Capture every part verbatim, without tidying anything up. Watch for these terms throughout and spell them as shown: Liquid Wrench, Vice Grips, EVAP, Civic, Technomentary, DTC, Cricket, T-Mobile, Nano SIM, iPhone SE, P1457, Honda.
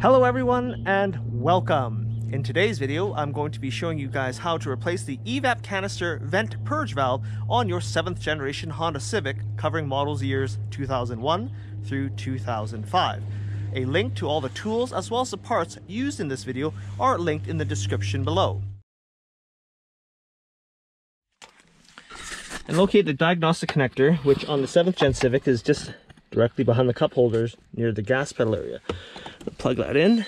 Hello everyone and welcome. In today's video, I'm going to be showing you guys how to replace the E VAP canister vent purge valve on your seventh generation Honda Civic covering models years two thousand one through two thousand five. A link to all the tools as well as the parts used in this video are linked in the description below. And locate the diagnostic connector, which on the seventh gen Civic is just directly behind the cup holders near the gas pedal area. Plug that in,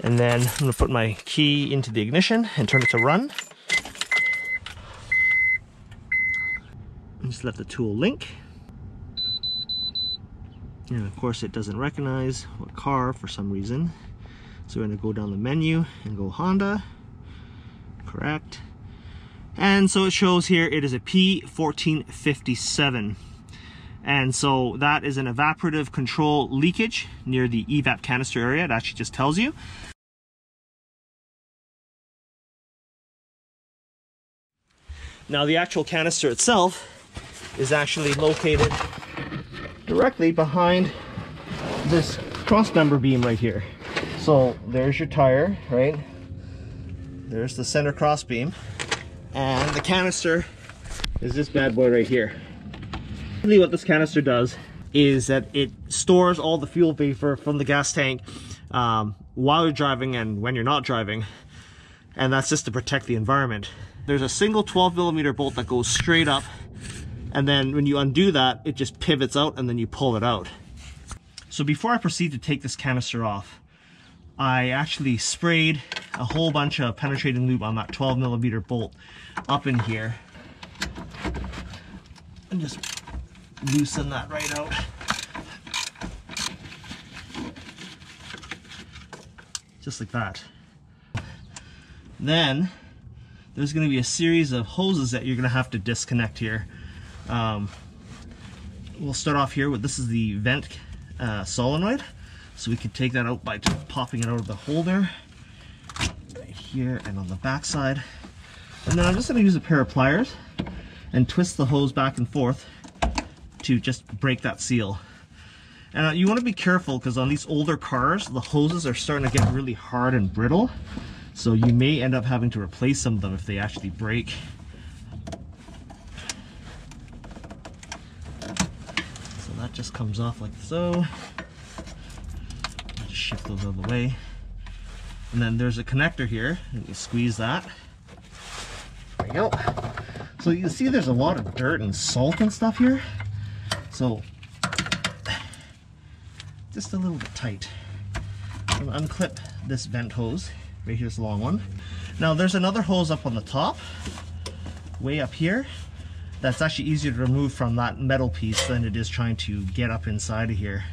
and then I'm going to put my key into the ignition and turn it to run. And just let the tool link, and of course it doesn't recognize what car for some reason, so we're going to go down the menu and go Honda, correct, and so it shows here it is a P fourteen fifty-seven. And so that is an evaporative control leakage near the E VAP canister area. It actually just tells you. Now the actual canister itself is actually located directly behind this cross member beam right here. So there's your tire, right? There's the center cross beam. And the canister is this bad boy right here. Basically what this canister does is that it stores all the fuel vapor from the gas tank um, while you're driving and when you're not driving, and that's just to protect the environment. There's a single twelve millimeter bolt that goes straight up, and then when you undo that, it just pivots out and then you pull it out. So before I proceed to take this canister off, I actually sprayed a whole bunch of penetrating lube on that twelve millimeter bolt up in here and just loosen that right out. Just like that. Then there's going to be a series of hoses that you're going to have to disconnect here. Um, we'll start off here with, this is the vent uh, solenoid. So we can take that out by just popping it out of the holder right here and on the back side. And then I'm just going to use a pair of pliers and twist the hose back and forth to just break that seal. And uh, you want to be careful, because on these older cars the hoses are starting to get really hard and brittle, so you may end up having to replace some of them if they actually break. So that just comes off like so. Just shift those out of the way, and then there's a connector here, and you squeeze that. There we go. So you can see there's a lot of dirt and salt and stuff here. So, just a little bit tight. I'm going to unclip this vent hose. Right here, this long one. Now there's another hose up on the top, way up here, that's actually easier to remove from that metal piece than it is trying to get up inside of here.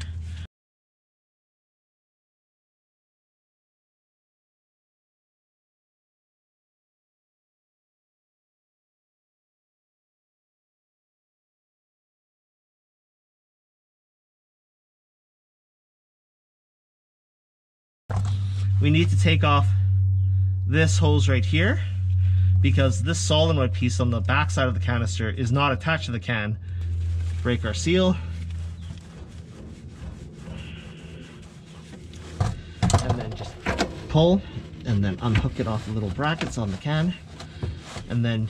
We need to take off this hose right here, because this solenoid piece on the back side of the canister is not attached to the can. Break our seal. And then just pull, and then unhook it off the little brackets on the can. And then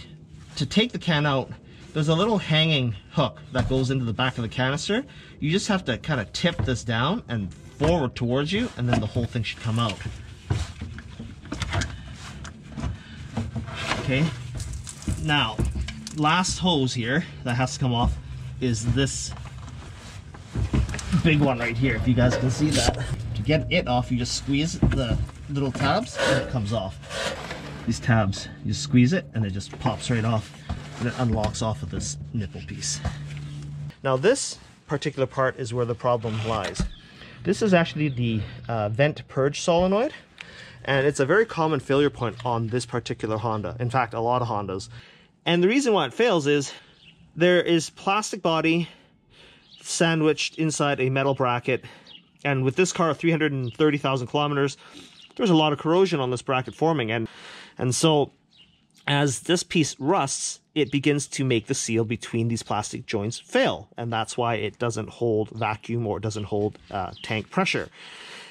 to take the can out, there's a little hanging hook that goes into the back of the canister. You just have to kind of tip this down and forward towards you, and then the whole thing should come out. Okay, now last hose here that has to come off is this big one right here, if you guys can see that. To get it off, you just squeeze the little tabs and it comes off. These tabs, you squeeze it and it just pops right off, and it unlocks off of this nipple piece. Now this particular part is where the problem lies. This is actually the uh, vent purge solenoid, and it's a very common failure point on this particular Honda. In fact, a lot of Hondas. And the reason why it fails is there is plastic body sandwiched inside a metal bracket, and with this car three hundred thirty thousand kilometers, there's a lot of corrosion on this bracket forming, and and so as this piece rusts, it begins to make the seal between these plastic joints fail, and that's why it doesn't hold vacuum or doesn't hold uh, tank pressure.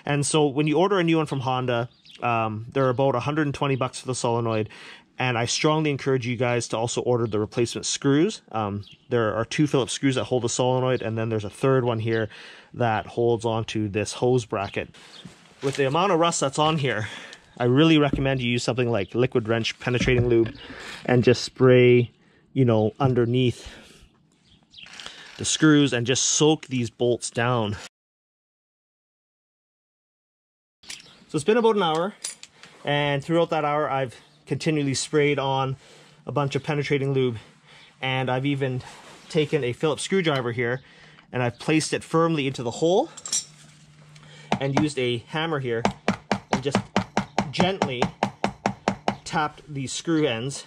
And so when you order a new one from Honda, um, they're about one hundred twenty bucks for the solenoid. And I strongly encourage you guys to also order the replacement screws. Um, there are two Phillips screws that hold the solenoid, and then there's a third one here that holds onto this hose bracket. With the amount of rust that's on here, I really recommend you use something like liquid wrench penetrating lube and just spray, you know, underneath the screws and just soak these bolts down. So it's been about an hour, and throughout that hour I've continually sprayed on a bunch of penetrating lube, and I've even taken a Phillips screwdriver here and I've placed it firmly into the hole and used a hammer here and just gently tapped these screw ends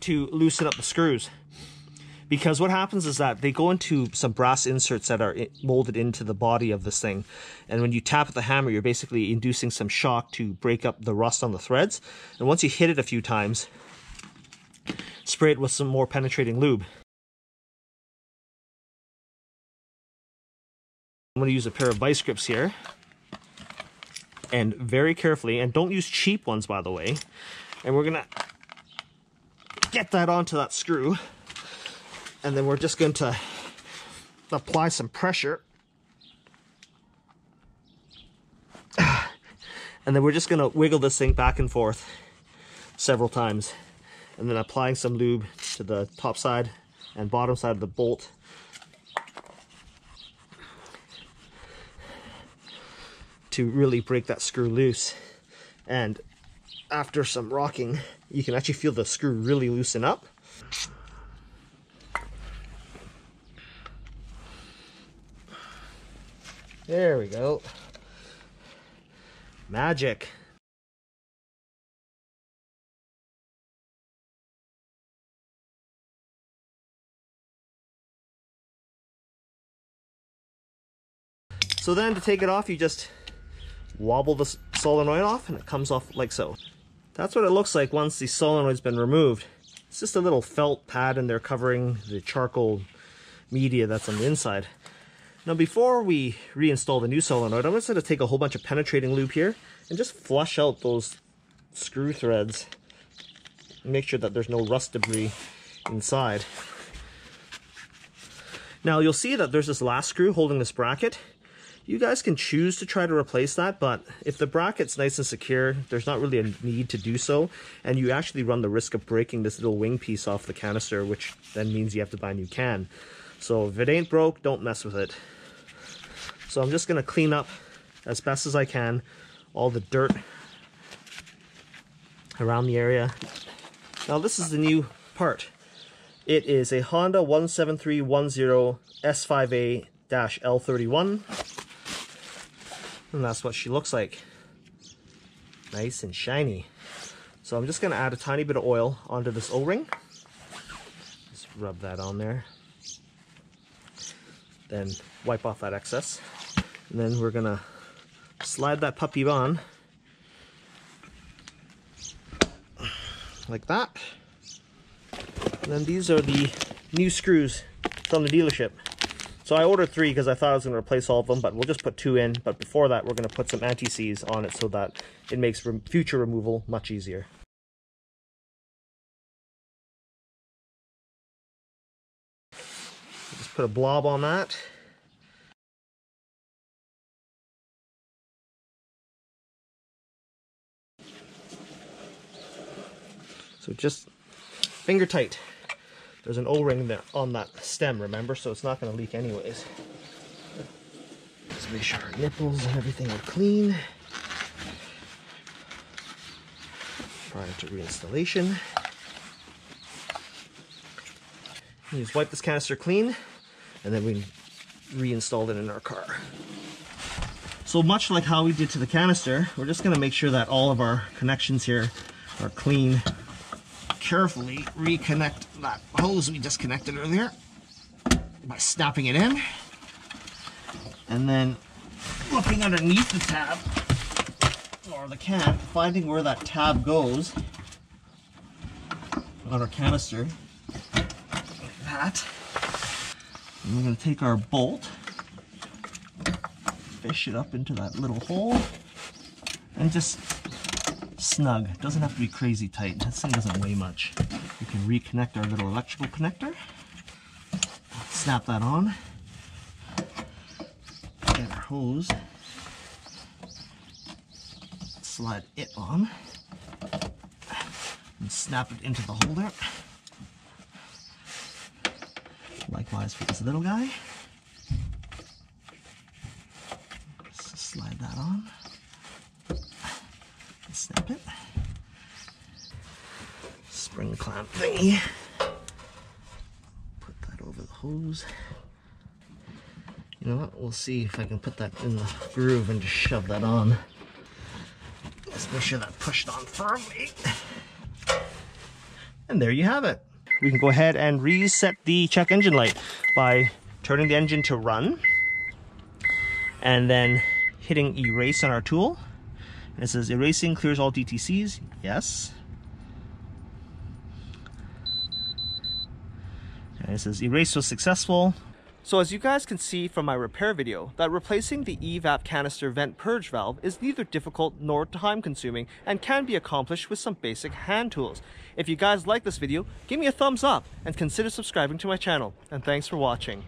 to loosen up the screws. Because what happens is that they go into some brass inserts that are molded into the body of this thing. And when you tap with the hammer, you're basically inducing some shock to break up the rust on the threads. And once you hit it a few times, spray it with some more penetrating lube. I'm going to use a pair of vice grips here. And very carefully, and don't use cheap ones, by the way. And we're going to get that onto that screw. And then we're just going to apply some pressure. And then we're just going to wiggle this thing back and forth several times. And then applying some lube to the top side and bottom side of the bolt. To really break that screw loose. And after some rocking, you can actually feel the screw really loosen up. There we go. Magic. So then to take it off, you just wobble the solenoid off and it comes off like so. That's what it looks like once the solenoid's been removed. It's just a little felt pad in there covering the charcoal media that's on the inside. Now before we reinstall the new solenoid, I'm just going to take a whole bunch of penetrating lube here and just flush out those screw threads. Make sure that there's no rust debris inside. Now you'll see that there's this last screw holding this bracket. You guys can choose to try to replace that, but if the bracket's nice and secure, there's not really a need to do so. And you actually run the risk of breaking this little wing piece off the canister, which then means you have to buy a new can. So if it ain't broke, don't mess with it. So I'm just going to clean up as best as I can all the dirt around the area. Now this is the new part. It is a Honda one seven three one zero S five A L thirty-one. And that's what she looks like. Nice and shiny. So I'm just going to add a tiny bit of oil onto this O-ring. Just rub that on there. Then wipe off that excess. And then we're gonna slide that puppy on like that. And then these are the new screws from the dealership. So I ordered three because I thought I was gonna replace all of them, but we'll just put two in. But before that, we're gonna put some anti-seize on it so that it makes re- future removal much easier. Put a blob on that. So just finger tight. There's an O-ring there on that stem, remember? So it's not going to leak anyways. Let's make sure our nipples and everything are clean prior to reinstallation. You just wipe this canister clean. And then we reinstalled it in our car. So much like how we did to the canister, we're just going to make sure that all of our connections here are clean. Carefully reconnect that hose we disconnected earlier by snapping it in. And then looking underneath the tab, or the can, finding where that tab goes on our canister, like that. And we're going to take our bolt fish it up into that little hole, and just snug. It doesn't have to be crazy tight. That thing doesn't weigh much. We can reconnect our little electrical connector, snap that on, get our hose, slide it on, and snap it into the holder. Likewise for this little guy. Just slide that on. Snap it. Spring clamp thingy. Put that over the hose. You know what? We'll see if I can put that in the groove and just shove that on. Let's make sure that pushed on firmly. And there you have it. We can go ahead and reset the check engine light by turning the engine to run and then hitting erase on our tool. And it says erasing clears all D T Cs. Yes. And it says erase was successful. So as you guys can see from my repair video, that replacing the E VAP canister vent purge valve is neither difficult nor time consuming and can be accomplished with some basic hand tools. If you guys like this video, give me a thumbs up and consider subscribing to my channel. And thanks for watching.